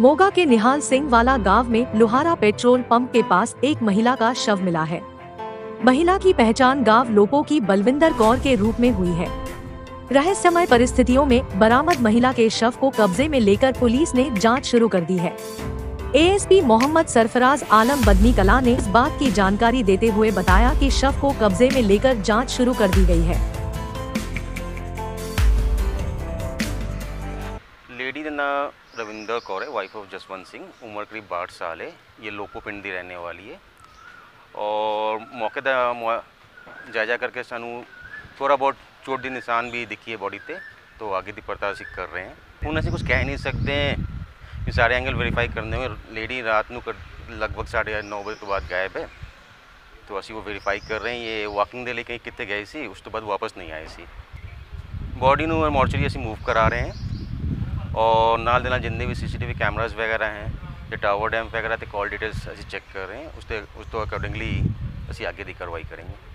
मोगा के निहाल सिंह वाला गांव में लोहारा पेट्रोल पंप के पास एक महिला का शव मिला है। महिला की पहचान गांव लोगों की बलविंदर कौर के रूप में हुई है। रहस्यमय परिस्थितियों में बरामद महिला के शव को कब्जे में लेकर पुलिस ने जांच शुरू कर दी है। ASP मोहम्मद सरफराज आलम बदनी कला ने इस बात की जानकारी देते हुए बताया कि शव को कब्जे में लेकर जाँच शुरू कर दी गयी है। लेडी का नाम रविंदर कौर है, वाइफ ऑफ जसवंत सिंह। उम्र करीब 62 साल है। ये लोपो पिंड की रहने वाली है और मौके का जायजा करके सानू थोड़ा बहुत चोट के निशान भी दिखी है बॉडी पे, तो आगे की पड़ताल कर रहे हैं। हम ऐसे कुछ कह नहीं सकते हैं, सारे एंगल वेरीफाई करने हुए। लेडी रात को लगभग 9:30 बजे के बाद गायब है, तो असी वो वेरीफाई कर रहे हैं। ये वॉकिंग दे लेके कितने गए सी, उस तो बाद वापस नहीं आए सी। बॉडी को मॉर्चरी असी मूव करा रहे हैं और नाल देना जितने भी CCTV कैमराज वगैरह हैं या टावर डैम वगैरह तो कॉल डिटेल्स अभी चेक कर रहे हैं। उस तो अकॉर्डिंगली अभी आगे की कार्रवाई करेंगे।